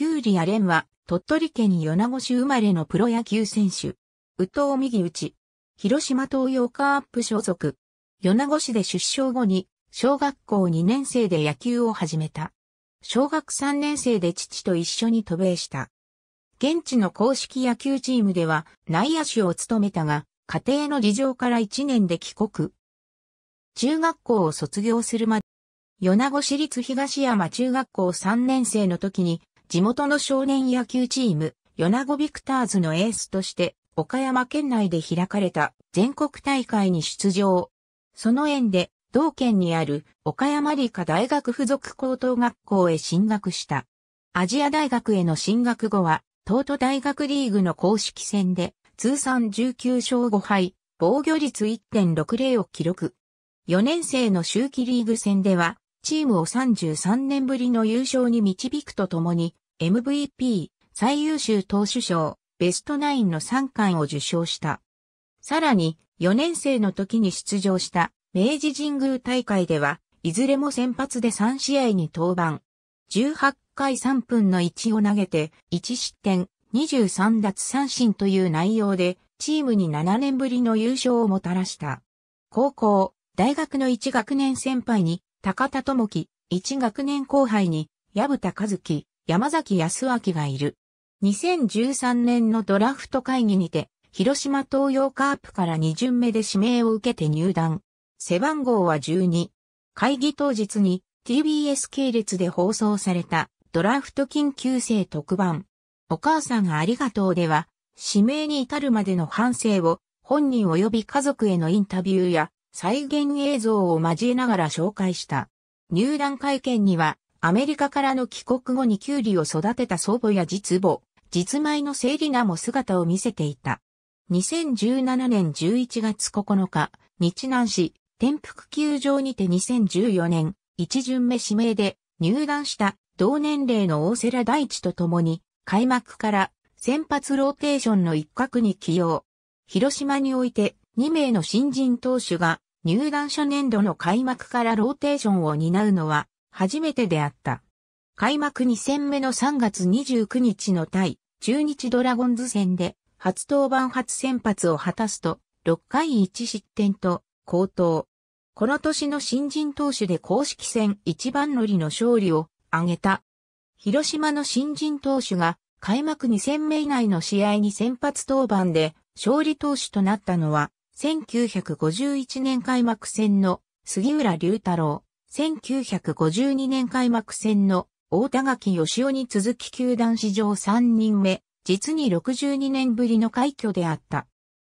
九里亜蓮は、鳥取県米子市生まれのプロ野球選手。右投右打。広島東洋カープ所属。米子市で出生後に、小学校2年生で野球を始めた。小学3年生で父と一緒に渡米した。現地の硬式野球チームでは内野手を務めたが、家庭の事情から1年で帰国。中学校を卒業するまで、米子市立東山中学校3年生の時に、地元の少年野球チーム、米子ビクターズのエースとして、岡山県内で開かれた全国大会に出場。その縁で、同県にある岡山理科大学附属高等学校へ進学した。亜細亜大学への進学後は、東都大学リーグの公式戦で、通算19勝5敗、防御率 1.60 を記録。4年生の秋季リーグ戦では、チームを33年ぶりの優勝に導くとともに、MVP、最優秀投手賞、ベストナインの3冠を受賞した。さらに、4年生の時に出場した、明治神宮大会では、いずれも先発で3試合に登板。18回3分の1を投げて、1失点、23奪三振という内容で、チームに7年ぶりの優勝をもたらした。高校、大学の1学年先輩に、高田智樹、1学年後輩に、薮田和樹、山崎康明がいる。2013年のドラフト会議にて、広島東洋カープから2巡目で指名を受けて入団。背番号は12。会議当日に TBS 系列で放送されたドラフト緊急性特番。お母さんがありがとうでは、指名に至るまでの反省を本人及び家族へのインタビューや再現映像を交えながら紹介した。入団会見にはアメリカからの帰国後にキュウリを育てた祖母や実母、実米のセリナも姿を見せていた。2017年11月9日、日南市。天福球場にて2014年、一巡目指名で入団した同年齢の大瀬良大地と共に開幕から先発ローテーションの一角に起用。広島において2名の新人投手が入団初年度の開幕からローテーションを担うのは初めてであった。開幕2戦目の3月29日の対中日ドラゴンズ戦で初登板初先発を果たすと6回1失点と好投。この年の新人投手で公式戦一番乗りの勝利を挙げた。広島の新人投手が開幕2戦目以内の試合に先発登板で勝利投手となったのは、1951年開幕戦の杉浦龍太郎、1952年開幕戦の大田垣義雄に続き球団史上3人目、実に62年ぶりの快挙であった。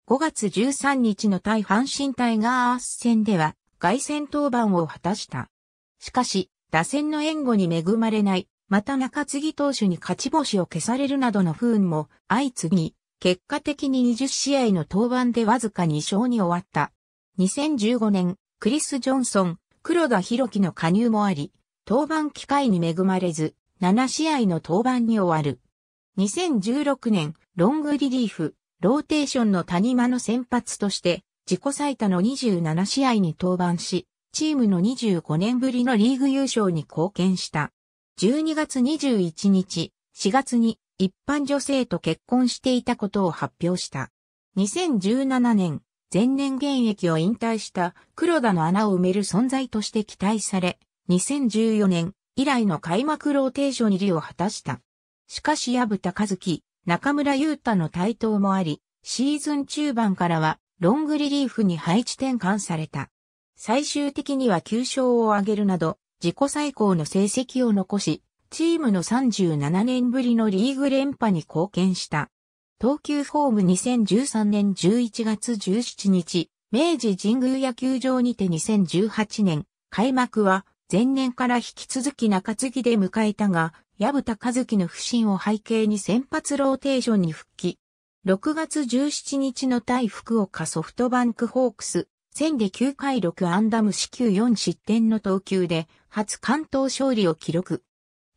5月13日の対阪神タイガース戦では、凱旋登板を果たした。しかし、打線の援護に恵まれない、また中継ぎ投手に勝ち星を消されるなどの不運も相次ぎ、結果的に20試合の登板でわずか2勝に終わった。2015年、クリス・ジョンソン、黒田博樹の加入もあり、登板機会に恵まれず、7試合の登板に終わる。2016年、ロングリリーフ、ローテーションの谷間の先発として、自己最多の27試合に登板し、チームの25年ぶりのリーグ優勝に貢献した。12月21日、4月に一般女性と結婚していたことを発表した。2017年、前年現役を引退した黒田の穴を埋める存在として期待され、2014年以来の開幕ローテーション入りを果たした。しかし薮田和樹、中村優太の台頭もあり、シーズン中盤からは、ロングリリーフに配置転換された。最終的には9勝を挙げるなど、自己最高の成績を残し、チームの37年ぶりのリーグ連覇に貢献した。投球フォーム2013年11月17日、明治神宮野球場にて2018年、開幕は前年から引き続き中継ぎで迎えたが、薮田和樹の不振を背景に先発ローテーションに復帰。6月17日の対福岡ソフトバンクホークス戦で9回6安打無四球4失点の投球で初完投勝利を記録。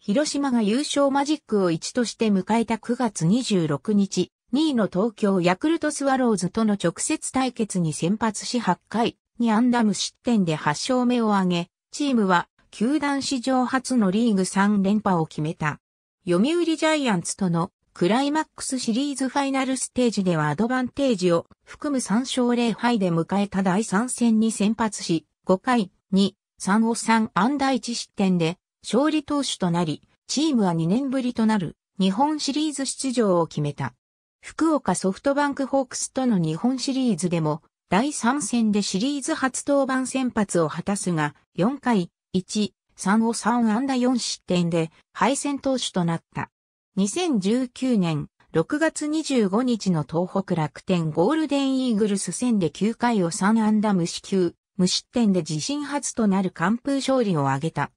広島が優勝マジックを1として迎えた9月26日、2位の東京ヤクルトスワローズとの直接対決に先発し8回2安打無失点で8勝目を挙げ、チームは球団史上初のリーグ3連覇を決めた。読売ジャイアンツとのクライマックスシリーズファイナルステージではアドバンテージを含む3勝0敗で迎えた第3戦に先発し、5回2、3を3安打1失点で勝利投手となり、チームは2年ぶりとなる日本シリーズ出場を決めた。福岡ソフトバンクホークスとの日本シリーズでも第3戦でシリーズ初登板先発を果たすが、4回1、3を3安打4失点で敗戦投手となった。2019年6月25日の東北楽天ゴールデンイーグルス戦で9回を3安打無四球、無失点で自身初となる完封勝利を挙げた。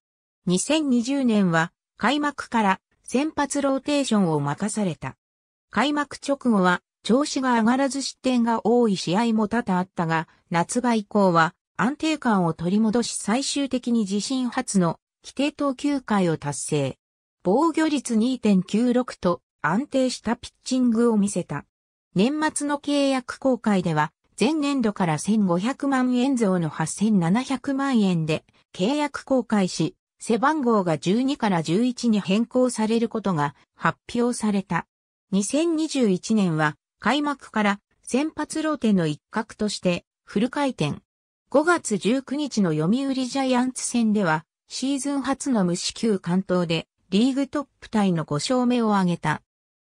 2020年は開幕から先発ローテーションを任された。開幕直後は調子が上がらず失点が多い試合も多々あったが、夏場以降は安定感を取り戻し最終的に自身初の規定投球回を達成。防御率 2.96 と安定したピッチングを見せた。年末の契約更改では前年度から1500万円増の8700万円で契約更改し、背番号が12から11に変更されることが発表された。2021年は開幕から先発ローテの一角としてフル回転。5月19日の読売ジャイアンツ戦ではシーズン初の無四球完投でリーグトップタイの5勝目を挙げた。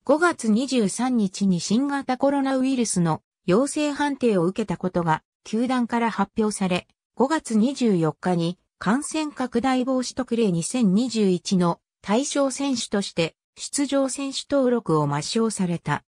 5月23日に新型コロナウイルスの陽性判定を受けたことが球団から発表され、5月24日に感染拡大防止特例2021の対象選手として出場選手登録を抹消された。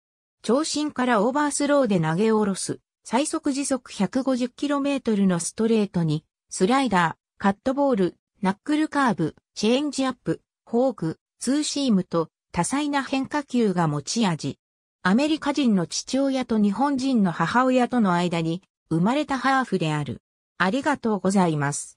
長身からオーバースローで投げ下ろす、最速時速 150km のストレートに、スライダー、カットボール、ナックルカーブ、チェンジアップ、フォーク、ツーシームと多彩な変化球が持ち味。アメリカ人の父親と日本人の母親との間に生まれたハーフである。ありがとうございます。